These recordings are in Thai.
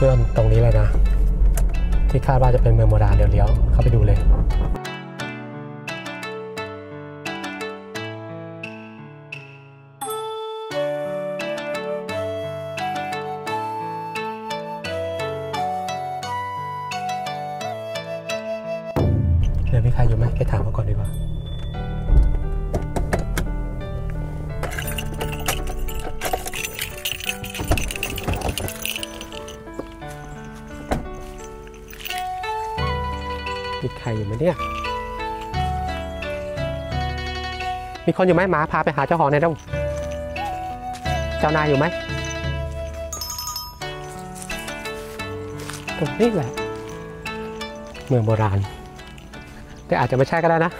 เพื่อนตรงนี้เลยนะที่คาดว่าจะเป็นเมืองโบราณเดี๋ยวๆเข้าไปดูเลยเดี๋ยวมีใครอยู่ไหมไปถามเขาก่อนดีกว่ามีใครอยู่ไหมเนี่ยมีคนอยู่ไหมหมาพาไปหาเจ้าของในดงเจ้านายอยู่ไหมตรงนี้แหละเมืองโบราณแต่อาจจะไม่ใช่ก็ได้นะ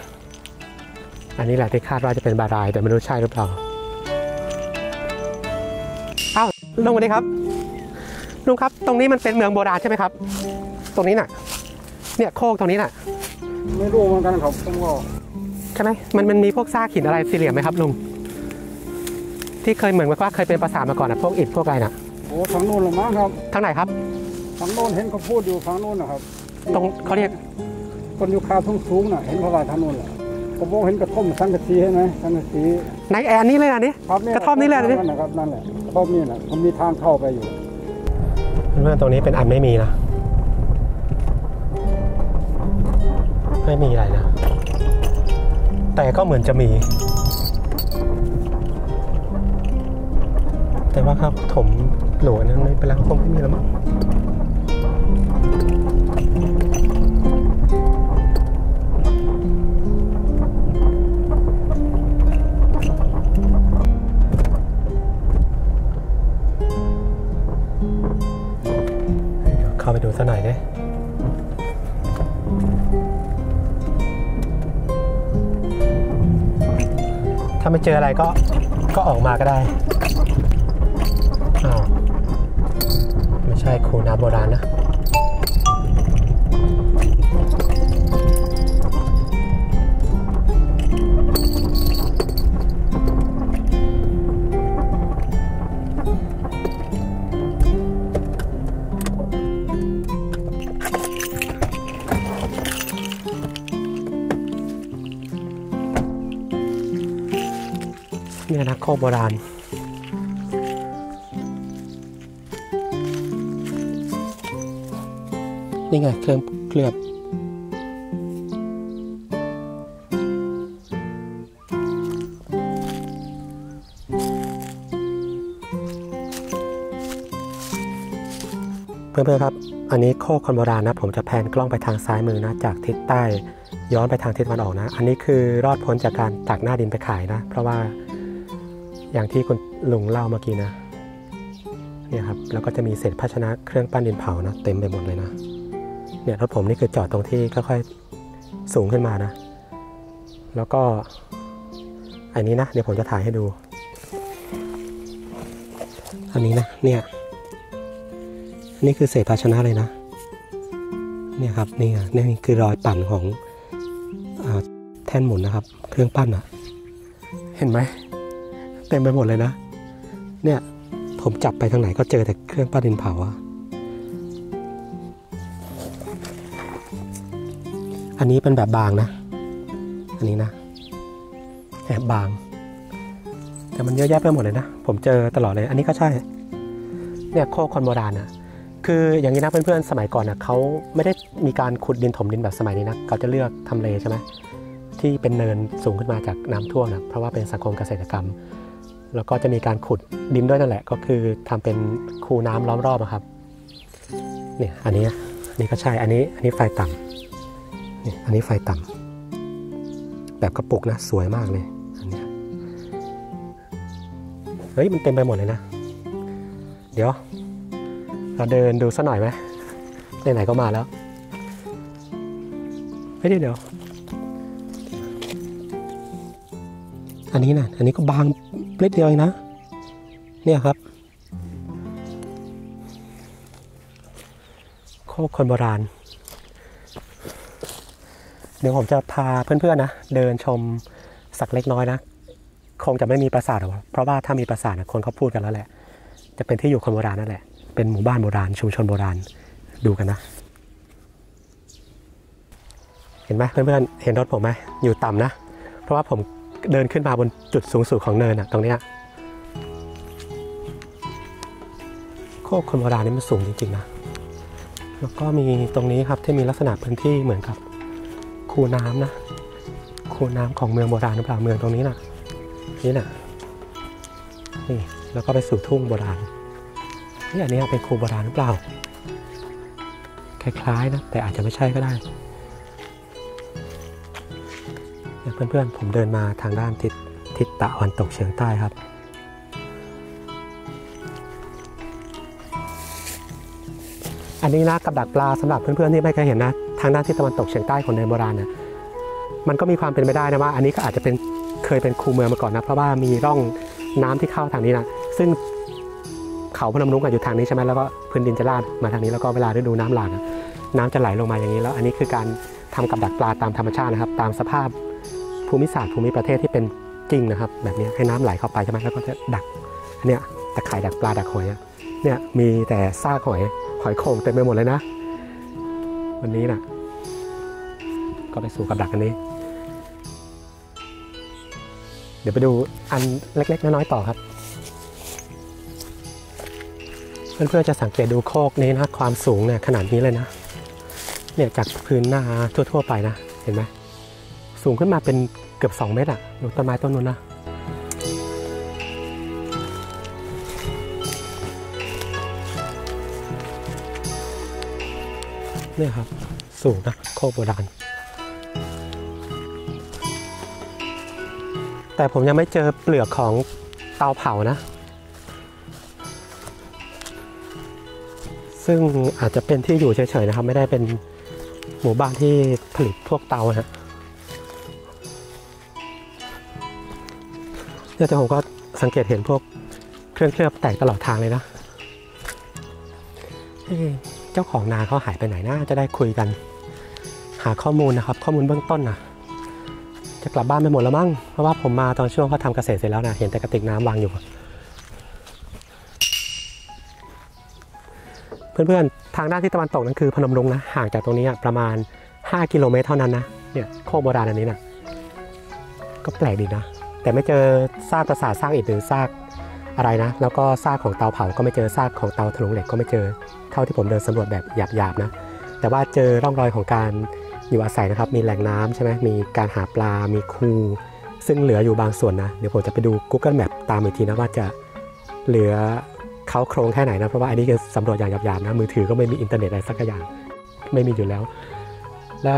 อันนี้แหละที่คาดว่าจะเป็นบารายแต่ไม่รู้ใช่หรือเปล่าอ้าวลุงวันนี้ครับลุงครับตรงนี้มันเป็นเมืองโบราณใช่ไหมครับตรงนี้น่ะเนี่ยโคกตรงนี้น่ะไม่รู้เหมือนกันครับผมก็ใช่ไหมมันมีพวกซากหินอะไรสี่เหลี่ยมไหมครับลุงที่เคยเหมือนว่าเคยเป็นปราสาทมาก่อนนะพวกอิฐพวกอะไรน่ะโอ้ทางโน้นหรือมั้งครับทางไหนครับทางโน้นเห็นเขาพูดอยู่ทางโน้นนะครับตรงเขาเรียกคนอยู่คาสูงๆน่ะเห็นพระบาททางโน้นแหละผมมองเห็นกระท่อมสังกะสีเห็นไหมสังกะสีในแอนนี่เลยนะนี่กระท่อมนี่แหละนี่นะครับนั่นแหละกระท่อมนี่แหละมันมีทางเข้าไปอยู่เรื่องตรงนี้เป็นอันไม่มีนะไม่มีอะไรนะแต่ก็เหมือนจะมีแต่ว่าครับถมโหลนั้นไม่เป็นไรคงไม่มีแล้วมั้งเข้าไปดูซะหน่อยดิถ้าไม่เจออะไรก็ออกมาก็ได้ไม่ใช่คูน้ำโบราณนะเนี่ยนะโคกโบราณนี่ไงเคลือบเพื่อนๆครับอันนี้โคกคนโบราณนะผมจะแพนกล้องไปทางซ้ายมือนะจากทิศใต้ย้อนไปทางทิศตะวันออกนะอันนี้คือรอดพ้นจากการตักหน้าดินไปขายนะเพราะว่าอย่างที่คุณลุงเล่าเมื่อกี้นะเนี่ยครับแล้วก็จะมีเศษภาชนะเครื่องปั้นดินเผานะเต็มไปหมดเลยนะเนี่ยรถผมนี่คือจอดตรงที่ค่อยๆสูงขึ้นมานะแล้วก็อันนี้นะเดี๋ยวผมจะถ่ายให้ดูอันนี้นะเนี่ยนี่คือเศษภาชนะเลยนะเนี่ยครับนี่คือรอยปั่นของแท่นหมุนนะครับเครื่องปั้นอ่ะเห็นไหมเต็มไปหมดเลยนะเนี่ยผมจับไปทางไหนก็เจอแต่เครื่องปั้นดินเผาอันนี้เป็นแบบบางนะอันนี้นะแอบบางแต่มันเยอะแยะไปหมดเลยนะผมเจอตลอดเลยอันนี้ก็ใช่เนี่ยโคกคนโบราณนะคืออย่างนี้นะเพื่อนๆสมัยก่อนนะเขาไม่ได้มีการขุดดินถมดินแบบสมัยนี้นะเขาจะเลือกทำเลใช่ไหมที่เป็นเนินสูงขึ้นมาจากน้ำท่วมนะเพราะว่าเป็นสังคมเกษตรกรรมแล้วก็จะมีการขุดดินด้วยนั่นแหละก็คือทำเป็นคูน้ำล้อมรอบนะครับเนี่ยอันนี้ก็ใช่อันนี้ไฟต่ำเนี่ยอันนี้ไฟต่ำแบบกระปุกนะสวยมากเลยอันนี้เฮ้ยมันเต็มไปหมดเลยนะเดี๋ยวเราเดินดูสักหน่อยไหมไหนๆก็มาแล้วเฮ้ยเดี๋ยวอันนี้นะอันนี้ก็บางเล็กเดียวเองนะเนี่ยครับโคกคนโบราณเดี๋ยวผมจะพาเพื่อนๆนะเดินชมสักเล็กน้อยนะคงจะไม่มีปราสาทหรอกเพราะว่าถ้ามีปราสาทคนเขาพูดกันแล้วแหละจะเป็นที่อยู่คนโบราณนั่นแหละไป เป็นหมู่บ้านโบราณชุมชนโบราณดูกันนะเห็นไหมเพื่อนๆเห็นรถผมไหมอยู่ต่ำนะเพราะว่าผมเดินขึ้นมาบนจุดสูงสุดของเนินอะตรงเนี้ยโคกคนโบราณนี่มันสูงจริงๆนะแล้วก็มีตรงนี้ครับที่มีลักษณะพื้นที่เหมือนกับคูน้ำนะคูน้ำของเมืองโบราณหรือเปล่าเมืองตรงนี้นะนี่นะนี่แล้วก็ไปสู่ทุ่งโบราณนี่อันนี้เป็นคูโบราณหรือเปล่าคล้ายๆนะแต่อาจจะไม่ใช่ก็ได้เพื่อนๆผมเดินมาทางด้านทิศตะวันตกเฉียงใต้ครับอันนี้นะกับดักปลาสำหรับเพื่อนๆที่ไม่เคยเห็นนะทางด้านทิศตะวันตกเฉียงใต้ของเนินโบราณเนี่ยมันก็มีความเป็นไปได้นะว่าอันนี้ก็อาจจะเป็นเคยเป็นคูเมืองมาก่อนนะเพราะว่ามีร่องน้ำที่เข้าทางนี้นะซึ่งเขาพนมรุ้งอยู่ทางนี้ใช่ไหมแล้วก็พื้นดินจะลาดมาทางนี้แล้วก็เวลาฤดูน้ำหลากน้ำจะไหลลงมาอย่างนี้แล้วอันนี้คือการทำกับดักปลาตามธรรมชาตินะครับตามสภาพภูมิศาสตร์ภูมิประเทศที่เป็นกิ่งนะครับแบบนี้ให้น้ำไหลเข้าไปใช่ไหมแล้วก็จะดักเนี่ยตะข่ายดักปลาดักหอยเนี่ยมีแต่ซากหอยโข่งเต็มไปหมดเลยนะวันนี้นะก็ไปสู่กับดักอันนี้เดี๋ยวไปดูอันเล็กๆน้อยๆต่อครับเพื่อนๆจะสังเกตดูโคกนี้นะความสูงเนี่ยขนาดนี้เลยนะเนี่ยจากพื้นหน้าทั่วๆไปนะเห็นไหมสูงขึ้นมาเป็นเกือบ2 เมตรอ่ะดูต้นไม้ต้นนู้นนะนี่ครับสูงนะโคกโบราณแต่ผมยังไม่เจอเปลือกของเตาเผานะซึ่งอาจจะเป็นที่อยู่เฉยๆนะครับไม่ได้เป็นหมู่บ้านที่ผลิตพวกเตานะเนี่ยแต่ผมก็สังเกตเห็นพวกเครื่องเคลือบแตกตลอดทางเลยนะเจ้าของนาเขาหายไปไหนนะจะได้คุยกันหาข้อมูลนะครับข้อมูลเบื้องต้นนะจะกลับบ้านไปหมดแล้วมั้งเพราะว่าผมมาตอนช่วงเขาทำเกษตรเสร็จแล้วนะเห็นแต่กระติกน้ำวางอยู่เพื่อนๆทางด้านที่ตะวันตกนั่นคือพนมรุ้งนะห่างจากตรงนี้ประมาณ5 กิโลเมตรเท่านั้นนะเนี่ยโคกโบราณอันนี้นะก็แปลกดีนะแต่ไม่เจอซากปราสาทซากอิฐหรือซากอะไรนะแล้วก็ซากของเตาเผาก็ไม่เจอซากของเตาถลุงเหล็กก็ไม่เจอเท่าที่ผมเดินสำรวจแบบหยาบๆนะแต่ว่าเจอร่องรอยของการอยู่อาศัยนะครับมีแหล่งน้ำใช่ไหมมีการหาปลามีคูซึ่งเหลืออยู่บางส่วนนะเดี๋ยวผมจะไปดู Google Map ตามอีกทีนะว่าจะเหลือเขาโครงแค่ไหนนะเพราะว่าอันนี้คือสำรวจอย่างหยาบๆนะมือถือก็ไม่มีอินเทอร์เน็ตอะไรสักอย่างไม่มีอยู่แล้วและ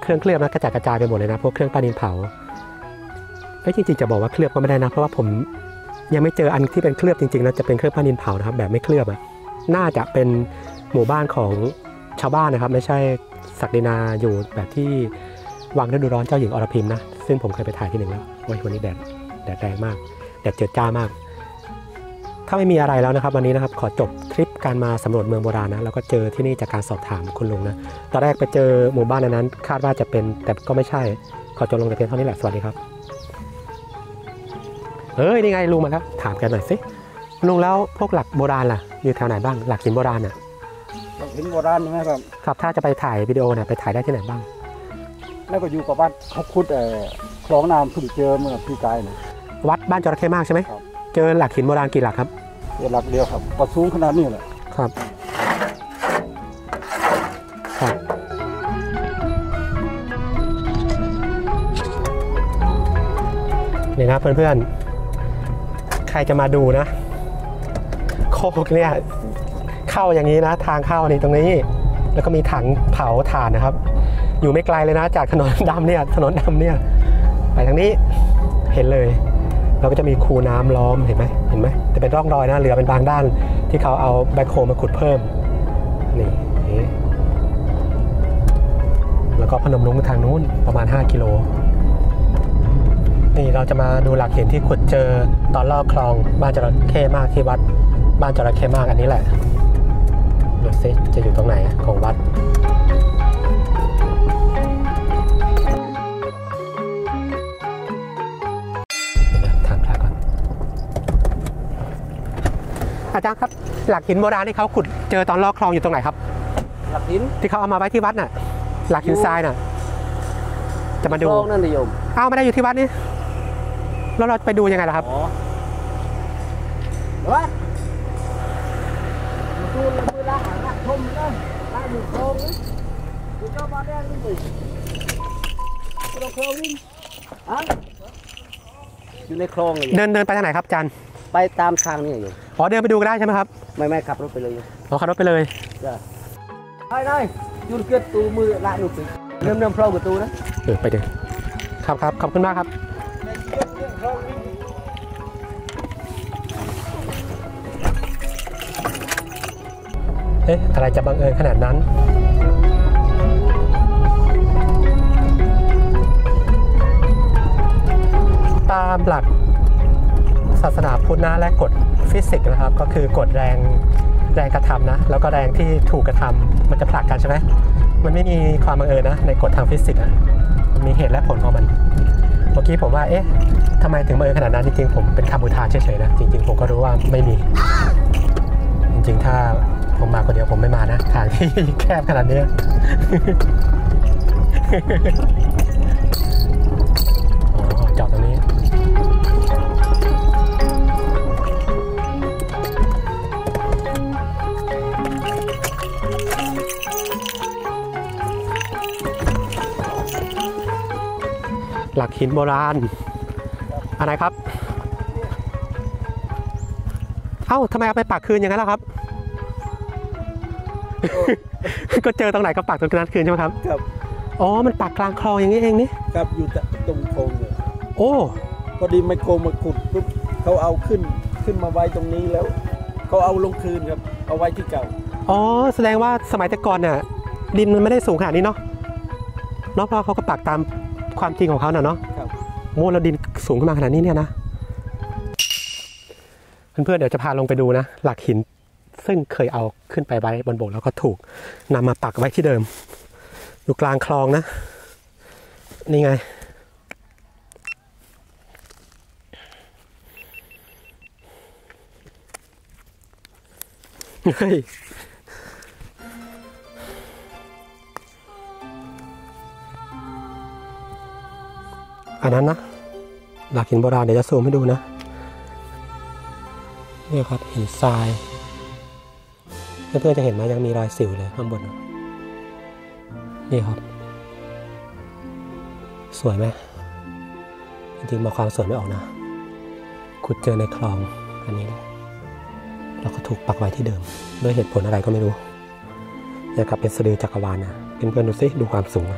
เครื่องเคลือบนะกระจัดกระจายไปหมดเลยนะพวกเครื่องปั้นดินเผาไอ้จริงๆจะบอกว่าเคลือบก็ไม่ได้นะเพราะว่าผมยังไม่เจออันที่เป็นเคลือบจริงๆนะจะเป็นเครื่องปั้นดินเผานะครับแบบไม่เคลือบอะน่าจะเป็นหมู่บ้านของชาวบ้านนะครับไม่ใช่ศักดินาอยู่แบบที่วังฤดูร้อนเจ้าหญิงอรพิมนะซึ่งผมเคยไปถ่ายที่หนึ่งแล้ววันนี้แดดแรงมากแดดเจิดจ้ามากถ้าไม่มีอะไรแล้วนะครับวันนี้นะครับขอจบทริปการมาสำรวจเมืองโบราณนะแล้วก็เจอที่นี่จากการสอบถามคุณลุงนะตอนแรกไปเจอหมู่บ้านนั้นคาดว่าจะเป็นแต่ก็ไม่ใช่ขอจบลงแต่เพียงเท่านี้แหละสวัสดีครับเฮ้ยนี่ไงลุงมาแล้วถามกันหน่อยสิลุงแล้วพวกหลักโบราณล่ะอยู่แถวไหนบ้างหลักหินโบราณน่ะหลักหินโบราณใช่ไหมครับครับถ้าจะไปถ่ายวิดีโอเนี่ยไปถ่ายได้ที่ไหนบ้างแล้วก็อยู่กับวัดเขาขุดคลองน้ำเพิ่งเจอเมื่อปีกายนะวัดบ้านจระเข้มากใช่ไหมเจอหลักหินโบราณกี่หลักครับเจอหลักเดียวครับประสูงขนาดนี้แหละครับครับนี่นะเพื่อนๆใครจะมาดูนะโคกเนี่ยเข้าอย่างนี้นะทางเข้านี่ตรงนี้แล้วก็มีถังเผาถ่านนะครับอยู่ไม่ไกลเลยนะจากถนนดำเนี่ยถนนดำเนี่ยไปทางนี้เห็นเลยเราก็จะมีคูน้ำล้อมเห็นไหมจะเป็นร่องรอยนะเหลือเป็นบางด้านที่เขาเอาแบคโฮมาขุดเพิ่มนี่แล้วก็พนมรุ้งทางนู้นประมาณ5 กิโลนี่เราจะมาดูหลักหินที่ขุดเจอตอนลอกคลองบ้านจระเข้มากที่วัดบ้านจระเข้มากอันนี้แหละดูซิจะอยู่ตรงไหนของวัดเดี๋ยวนะทางพระก่อนอาจารย์ครับ หลักหินโบราณที่เขาขุดเจอตอนลอกคลองอยู่ตรงไหนครับหลักหินที่เขาเอามาไว้ที่วัดน่ะหลักหินทรายน่ะจะมาดูคลองนั่นเลยโยมอ้าวไม่ได้อยู่ที่วัดนี่แล้วเราไปดูยังไงล่ะครับวัดดูมือละหางละชมเลยละอยู่คลองนี่ดูเจ้าบ้านแดงนี่สิดูคลองนี่อ่ะอยู่ในคลองเลยเดินไปทางไหนครับอาจารย์ไปตามทางนี่อยู่อ๋อเดินไปดูก็ได้ใช่ไหมครับไม่ขับรถไปเลยอ๋อขับรถไปเลยจ้ะไปเลยยูนเกตตูมือละหนุกสิเริ่มโผล่กับตูนะไปเดี๋ยวครับขอบคุณมากครับเอ๊ะอะไรจะบังเอิญขนาดนั้นตามหลักศาสนาพุทธนะและกฎฟิสิกส์นะครับก็คือกฎแรงกระทำนะแล้วก็แรงที่ถูกกระทำมันจะผลักกันใช่ไหมมันไม่มีความบังเอิญนะในกฎทางฟิสิกส์นะมันมีเหตุและผลของมันเมื่อกี้ผมว่าเอ๊ะทำไมถึงบังเอิญขนาดนั้นจริงๆผมเป็นคำอุทานเฉยๆนะจริงๆผมก็รู้ว่าไม่มีจริงๆถ้าผมมาคนเดียวผมไม่มานะทางที่แคบขนาดนี้ จอดตรงนี้หลักหินโบราณอะไรครับเอ้าทำไมเอาไปปักคืนอย่างนั้นล่ะครับก็เจอตรงไหนก็ปักตรงนั้นคืนใช่ไหมครับครับอ๋อมันปักกลางคลองอย่างนี้เองนี่ครับอยู่ตรงคลองเลยโอ้พอดีไมโครมาขุดปุ๊บเขาเอาขึ้นมาไว้ตรงนี้แล้วเขาเอาลงคืนครับเอาไว้ที่เก่าอ๋อแสดงว่าสมัยแต่ก่อนน่ะดินมันไม่ได้สูงขนาดนี้เนาะเพราะเขาก็ปักตามความจริงของเขาเนาะโอ้แล้วดินสูงขึ้นมาขนาดนี้เนี่ยนะเพื่อนๆเดี๋ยวจะพาลงไปดูนะหลักหินซึ่งเคยเอาขึ้นไปไว้บนบกแล้วก็ถูกนำมาปักไว้ที่เดิมอยู่กลางคลองนะนี่ไงเฮ้ยอันนั้นนะหลักหินโบราณเดี๋ยวจะซูมให้ดูนะนี่ครับหินทรายเพื่อนๆจะเห็นไหมยังมีรอยสิวเลยข้างบนนี่ครับสวยไหมจริงๆมาความสวยไม่ออกนะขุดเจอในคลองอันนี้เราก็ถูกปักไว้ที่เดิมด้วยเหตุผลอะไรก็ไม่รู้จะกลับเป็นสะดือจักรวาลนะเพื่อนๆดูสิดูความสูง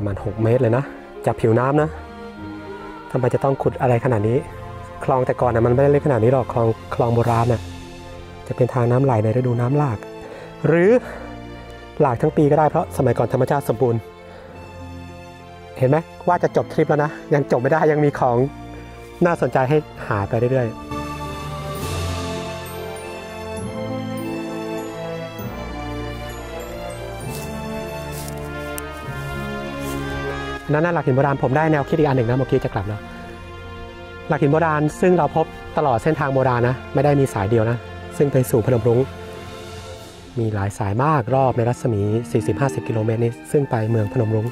ประมาณ6เมตรเลยนะจากผิวน้ำนะทำไมจะต้องขุดอะไรขนาดนี้คลองแต่ก่อนนะมันไม่ได้เล็กขนาดนี้หรอกคลองโบราณนะจะเป็นทางน้ำไหลในฤดูน้ำหลากหรือหลากทั้งปีก็ได้เพราะสมัยก่อนธรรมชาติสมบูรณ์เห็นไหมว่าจะจบทริปแล้วนะยังจบไม่ได้ยังมีของน่าสนใจให้หาไปเรื่อยๆนั่นหลักหินโบราณผมได้แนวคิดอีกอันหนึ่งนะเมื่อกี้จะกลับแล้วหลักหินโบราณซึ่งเราพบตลอดเส้นทางโบราณนะไม่ได้มีสายเดียวนะซึ่งไปสู่พนมรุ้งมีหลายสายมากรอบในรัศมี 40-50 กิโลเมตรนี้ซึ่งไปเมืองพนมรุ้ง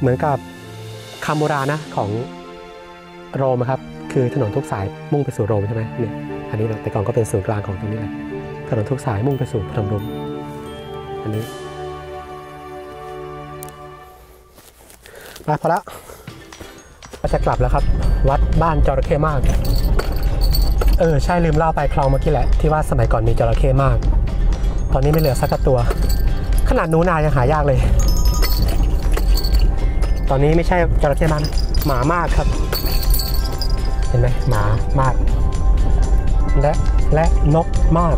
เหมือนกับคำโบราณนะของโรมครับคือถนนทุกสายมุ่งไปสู่โรมใช่ไหมเนี่ยอันนี้แต่ก่อนก็เป็นศูนย์กลางของตรงนี้เลยถนนทุกสายมุ่งไปสู่พนมรุ้งอันนี้พอแล้วเราจะกลับแล้วครับวัดบ้านจระเข้มากใช่ลืมเล่าไปคลองเมื่อกี้แหละที่ว่าสมัยก่อนมีจระเข้มากตอนนี้ไม่เหลือสักตัวขนาดหนูนายังหายากเลยตอนนี้ไม่ใช่จระเข้มากหมามากครับเห็นไหมหมามากและนกมาก